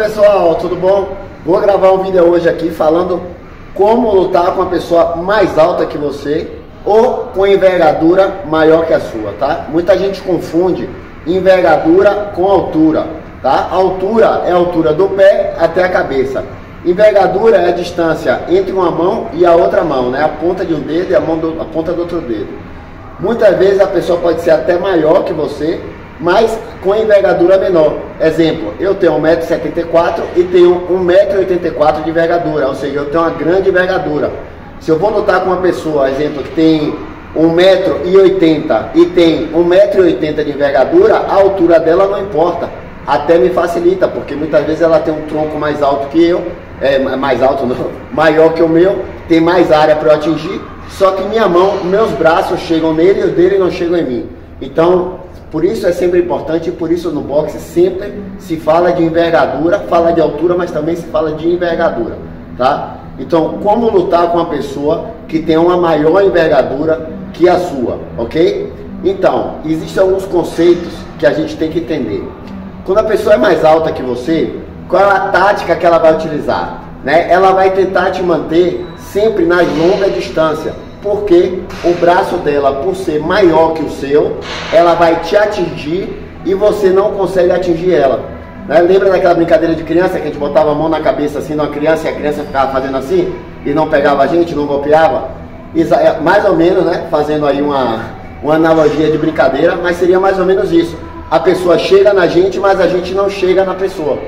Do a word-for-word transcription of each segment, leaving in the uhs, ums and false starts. pessoal, tudo bom? Vou gravar um vídeo hoje aqui falando como lutar com a pessoa mais alta que você ou com envergadura maior que a sua, tá? Muita gente confunde envergadura com altura, tá? Altura é a altura do pé até a cabeça. Envergadura é a distância entre uma mão e a outra mão, né? A ponta de um dedo e a, mão do, a ponta do outro dedo. Muitas vezes a pessoa pode ser até maior que você, mas com envergadura menor. Exemplo, eu tenho um metro e setenta e quatro e tenho um metro e oitenta e quatro de envergadura, ou seja, eu tenho uma grande envergadura. Se eu vou lutar com uma pessoa, exemplo, que tem um metro e oitenta e tem um metro e oitenta de envergadura, a altura dela não importa. Até me facilita, porque muitas vezes ela tem um tronco mais alto que eu, é, mais alto não, maior que o meu, tem mais área para eu atingir, só que minha mão, meus braços chegam nele e os dele não chegam em mim. Então, por isso é sempre importante, e por isso no boxe sempre se fala de envergadura, fala de altura, mas também se fala de envergadura, tá? Então, como lutar com uma pessoa que tem uma maior envergadura que a sua, ok? Então, existem alguns conceitos que a gente tem que entender. Quando a pessoa é mais alta que você, qual é a tática que ela vai utilizar? Né? Ela vai tentar te manter sempre nas longas distâncias, porque o braço dela, por ser maior que o seu, ela vai te atingir e você não consegue atingir ela. Né? Lembra daquela brincadeira de criança que a gente botava a mão na cabeça assim numa criança e a criança ficava fazendo assim e não pegava a gente, não golpeava? Mais ou menos, né? Fazendo aí uma, uma analogia de brincadeira, mas seria mais ou menos isso. A pessoa chega na gente, mas a gente não chega na pessoa,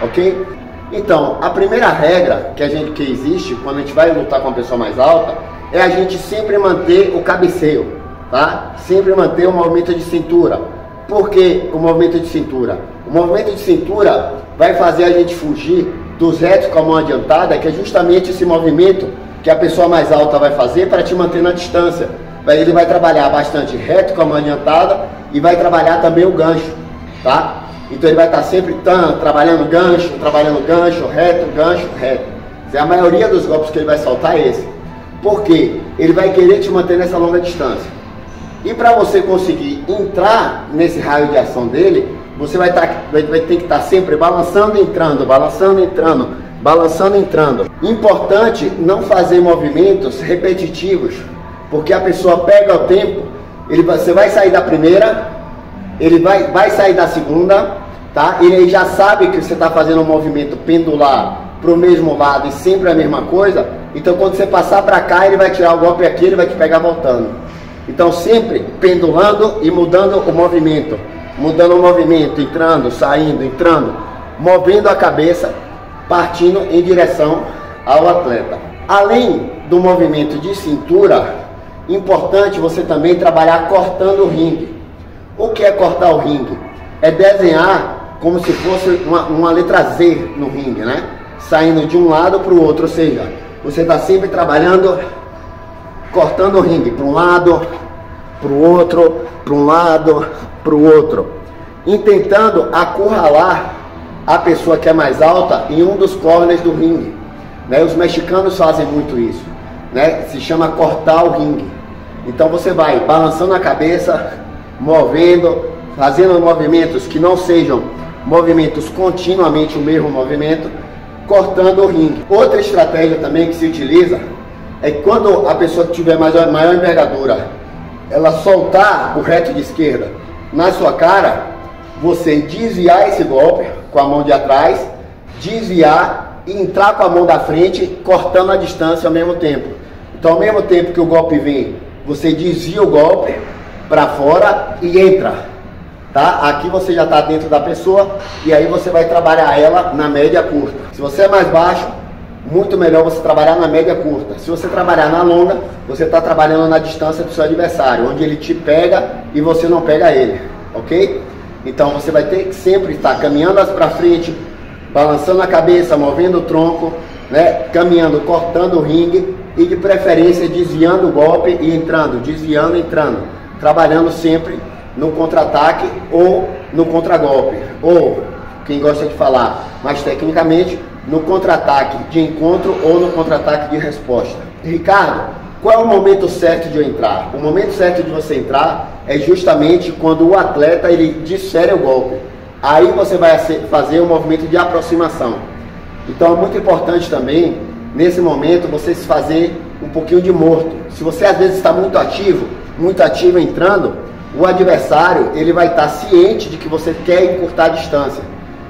ok? Então, a primeira regra que, a gente, que existe quando a gente vai lutar com uma pessoa mais alta é a gente sempre manter o cabeceio, tá? Sempre manter o movimento de cintura. Por que o movimento de cintura? O movimento de cintura vai fazer a gente fugir dos retos com a mão adiantada, que é justamente esse movimento que a pessoa mais alta vai fazer para te manter na distância. Ele vai trabalhar bastante reto com a mão adiantada e vai trabalhar também o gancho, tá? Então ele vai estar sempre tam, trabalhando gancho, trabalhando gancho, reto, gancho, reto. A maioria dos golpes que ele vai soltar é esse. Por quê? Ele vai querer te manter nessa longa distância. E para você conseguir entrar nesse raio de ação dele, você vai, estar, vai, vai ter que estar sempre balançando, entrando, balançando, entrando, balançando, entrando. Importante não fazer movimentos repetitivos, porque a pessoa pega o tempo, ele, você vai sair da primeira, ele vai, vai sair da segunda, tá? Ele já sabe que você está fazendo um movimento pendular para o mesmo lado e sempre a mesma coisa, então quando você passar para cá, ele vai tirar o golpe aqui, ele vai te pegar voltando. Então sempre pendulando e mudando o movimento, mudando o movimento, entrando, saindo, entrando, movendo a cabeça, partindo em direção ao atleta. Além do movimento de cintura, importante você também trabalhar cortando o ringue. O que é cortar o ringue? É desenhar como se fosse uma, uma letra Z no ringue, né? Saindo de um lado para o outro, ou seja, você está sempre trabalhando, cortando o ringue para um lado, para o outro, para um lado, para o outro. E tentando acurralar a pessoa que é mais alta em um dos corners do ringue. Né? Os mexicanos fazem muito isso. Né? Se chama cortar o ringue. Então você vai balançando a cabeça, movendo, fazendo movimentos que não sejam movimentos continuamente o mesmo movimento, cortando o ringue. Outra estratégia também que se utiliza é que quando a pessoa que tiver maior, maior envergadura, ela soltar o reto de esquerda na sua cara, você desviar esse golpe com a mão de atrás, desviar e entrar com a mão da frente, cortando a distância ao mesmo tempo. Então, ao mesmo tempo que o golpe vem, você desvia o golpe para fora e entra, tá? Aqui você já está dentro da pessoa e aí você vai trabalhar ela na média curta. Se você é mais baixo, muito melhor você trabalhar na média curta. Se você trabalhar na longa, você está trabalhando na distância do seu adversário, onde ele te pega e você não pega ele, ok? Então você vai ter que sempre estar caminhando para frente, balançando a cabeça, movendo o tronco, né? Caminhando, cortando o ringue e de preferência desviando o golpe e entrando, desviando e entrando, trabalhando sempre no contra-ataque ou no contra-golpe, ou, quem gosta de falar mais tecnicamente, no contra-ataque de encontro ou no contra-ataque de resposta. Ricardo, qual é o momento certo de eu entrar? O momento certo de você entrar é justamente quando o atleta ele desfere o golpe. aí você vai fazer um movimento de aproximação. Então é muito importante também, nesse momento, você se fazer um pouquinho de morto. Se você às vezes está muito ativo, muito ativo entrando, o adversário ele vai estar ciente de que você quer encurtar a distância.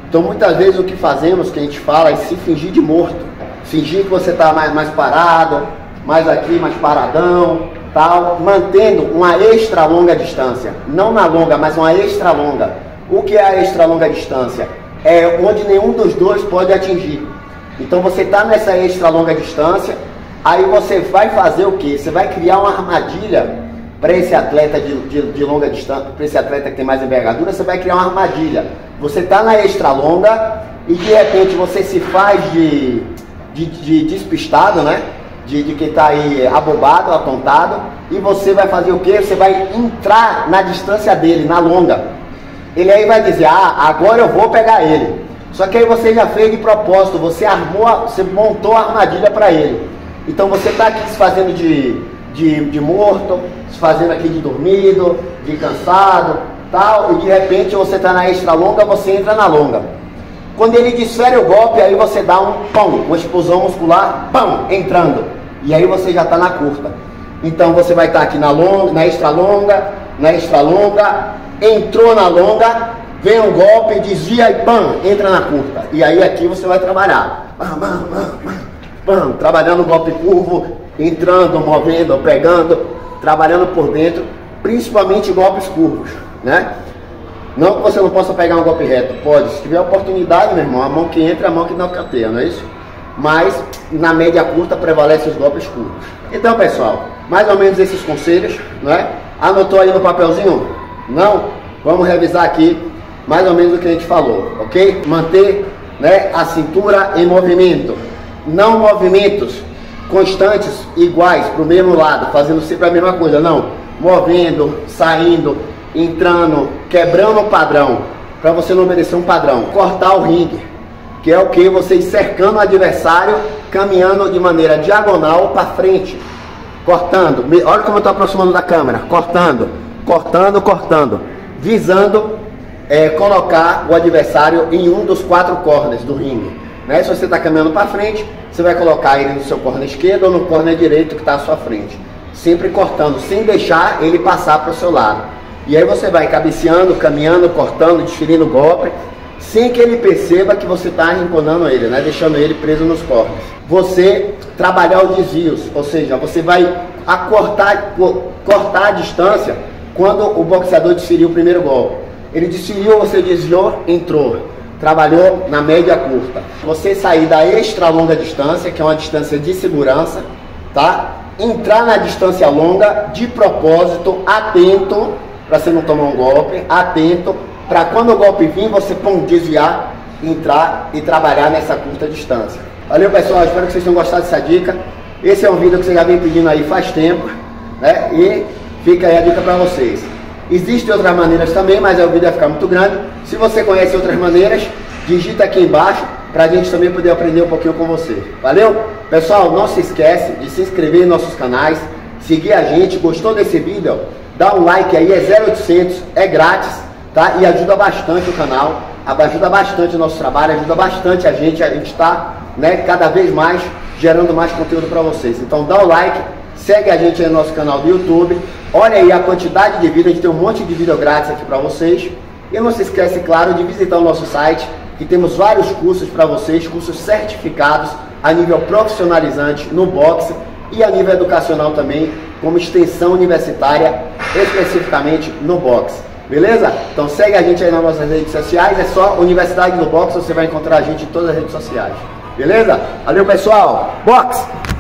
Então muitas vezes o que fazemos, que a gente fala, é se fingir de morto. Fingir que você está mais, mais parado, mais aqui, mais paradão, tal, mantendo uma extra longa distância. Não na longa, mas uma extra longa. O que é a extra longa distância? É onde nenhum dos dois pode atingir. Então você está nessa extra longa distância, aí você vai fazer o quê? Você vai criar uma armadilha para esse atleta de, de, de longa distância, para esse atleta que tem mais envergadura, você vai criar uma armadilha. Você está na extra longa e de repente você se faz de, de, de despistado, né? De, de quem está aí abobado, atontado, e você vai fazer o quê? Você vai entrar na distância dele, na longa. Ele aí vai dizer, ah, agora eu vou pegar ele. Só que aí você já fez de propósito, você armou, você montou a armadilha para ele. Então você está aqui se fazendo de, de, de morto, se fazendo aqui de dormido, de cansado, tal, e de repente você está na extra longa, você entra na longa. Quando ele desfere o golpe, aí você dá um pão, uma explosão muscular, pão, entrando. E aí você já está na curta. Então você vai estar tá aqui na longa, na extra longa, na extra longa, entrou na longa, vem um golpe, desvia e pam, entra na curta. E aí aqui você vai trabalhar. Pam, pam, pam, pam, trabalhando o golpe curvo, entrando, movendo, pegando, trabalhando por dentro, principalmente golpes curvos, né? Não que você não possa pegar um golpe reto, pode, se tiver oportunidade, meu irmão, a mão que entra, a mão que não cateia, não é isso? Mas na média curta prevalecem os golpes curtos. Então, pessoal, mais ou menos esses conselhos, né? Anotou aí no papelzinho? Não? Vamos revisar aqui mais ou menos o que a gente falou, ok? Manter, né, a cintura em movimento, não movimentos constantes iguais para o mesmo lado, fazendo sempre a mesma coisa, não, movendo, saindo, entrando, quebrando o padrão, para você não obedecer um padrão, cortar o ringue, que é o que? Você ir cercando o adversário, caminhando de maneira diagonal para frente, cortando, olha como eu estou aproximando da câmera, cortando, cortando, cortando, visando é, colocar o adversário em um dos quatro corners do ringue, né? Se você está caminhando para frente, você vai colocar ele no seu corner esquerdo ou no corner direito que está à sua frente, sempre cortando, sem deixar ele passar para o seu lado. E aí você vai cabeceando, caminhando, cortando, desferindo o golpe, sem que ele perceba que você está arrinconando ele, né? Deixando ele preso nos corpos. Você trabalhar os desvios, ou seja, você vai acortar, cortar a distância quando o boxeador desferiu o primeiro golpe. Ele desferiu, você desviou, entrou. Trabalhou na média curta. Você sair da extra longa distância, que é uma distância de segurança, tá? Entrar na distância longa de propósito, atento, para você não tomar um golpe, atento, para quando o golpe vir, você pum, desviar, entrar e trabalhar nessa curta distância. Valeu, pessoal, espero que vocês tenham gostado dessa dica. Esse é um vídeo que você já vem pedindo aí faz tempo, né? E fica aí a dica para vocês. Existem outras maneiras também, mas o vídeo vai ficar muito grande. Se você conhece outras maneiras, digita aqui embaixo, para a gente também poder aprender um pouquinho com você. Valeu? Pessoal, não se esquece de se inscrever em nossos canais, seguir a gente. Gostou desse vídeo? Dá um like aí, é zero oitocentos, é grátis, tá? E ajuda bastante o canal, ajuda bastante o nosso trabalho, ajuda bastante a gente, a gente tá, né, cada vez mais gerando mais conteúdo para vocês. Então dá um like, segue a gente aí no nosso canal do YouTube, olha aí a quantidade de vídeo, a gente tem um monte de vídeo grátis aqui para vocês. E não se esquece, claro, de visitar o nosso site, que temos vários cursos para vocês, cursos certificados a nível profissionalizante no boxe e a nível educacional também, como extensão universitária, especificamente no boxe, beleza? Então segue a gente aí nas nossas redes sociais, é só Universidade do Boxe, você vai encontrar a gente em todas as redes sociais, beleza? Valeu, pessoal, boxe!